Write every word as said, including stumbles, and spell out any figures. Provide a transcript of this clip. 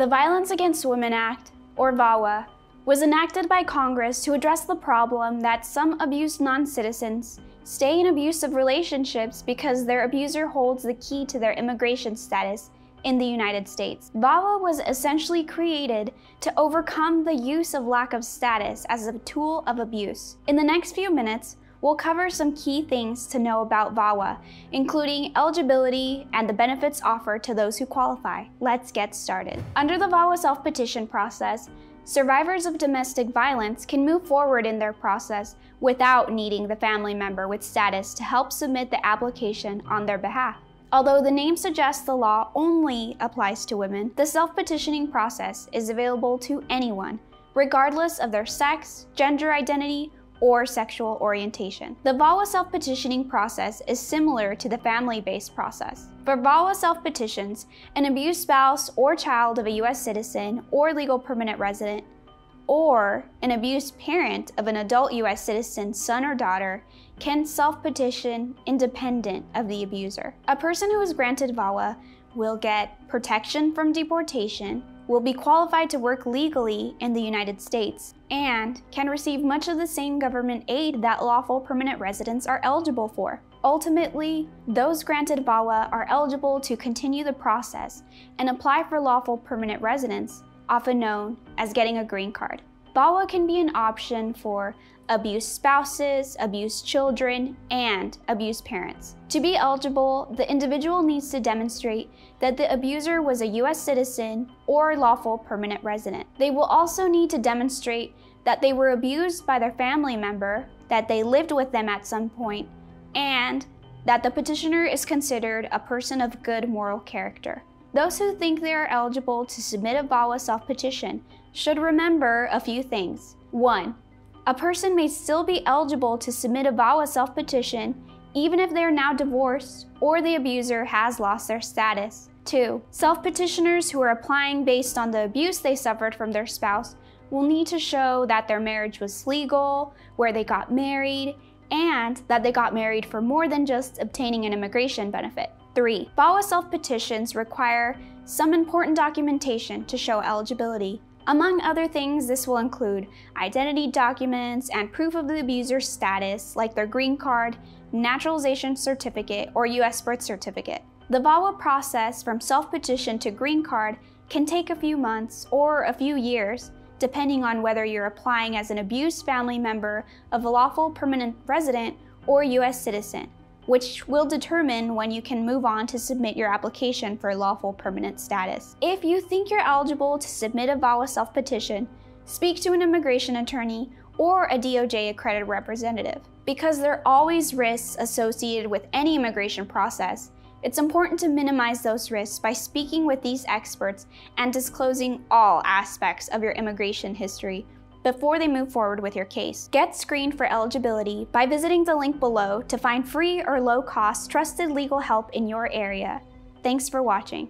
The Violence Against Women Act, or VAWA, was enacted by Congress to address the problem that some abused non-citizens stay in abusive relationships because their abuser holds the key to their immigration status in the United States. VAWA was essentially created to overcome the use of lack of status as a tool of abuse. In the next few minutes, we'll cover some key things to know about VAWA, including eligibility and the benefits offered to those who qualify. Let's get started. Under the VAWA self-petition process, survivors of domestic violence can move forward in their process without needing the family member with status to help submit the application on their behalf. Although the name suggests the law only applies to women, the self-petitioning process is available to anyone, regardless of their sex, gender identity, or sexual orientation. The VAWA self-petitioning process is similar to the family-based process. For VAWA self-petitions, an abused spouse or child of a U S citizen or legal permanent resident, or an abused parent of an adult U S citizen's son or daughter, can self-petition independent of the abuser. A person who is granted VAWA will get protection from deportation, will be qualified to work legally in the United States, and can receive much of the same government aid that lawful permanent residents are eligible for. Ultimately, those granted VAWA are eligible to continue the process and apply for lawful permanent residence, often known as getting a green card. VAWA can be an option for abused spouses, abused children, and abused parents. To be eligible, the individual needs to demonstrate that the abuser was a U S citizen or lawful permanent resident. They will also need to demonstrate that they were abused by their family member, that they lived with them at some point, and that the petitioner is considered a person of good moral character. Those who think they are eligible to submit a VAWA self-petition should remember a few things. One, a person may still be eligible to submit a VAWA self-petition even if they are now divorced or the abuser has lost their status. Two, self-petitioners who are applying based on the abuse they suffered from their spouse will need to show that their marriage was legal, where they got married, and that they got married for more than just obtaining an immigration benefit. Three, VAWA self-petitions require some important documentation to show eligibility. Among other things, this will include identity documents and proof of the abuser's status, like their green card, naturalization certificate, or U S birth certificate. The VAWA process from self-petition to green card can take a few months or a few years, depending on whether you're applying as an abused family member of a lawful permanent resident or U S citizen, which will determine when you can move on to submit your application for lawful permanent status. If you think you're eligible to submit a VAWA self-petition, speak to an immigration attorney or a D O J accredited representative. Because there are always risks associated with any immigration process, it's important to minimize those risks by speaking with these experts and disclosing all aspects of your immigration history before they move forward with your case. Get screened for eligibility by visiting the link below to find free or low-cost trusted legal help in your area. Thanks for watching.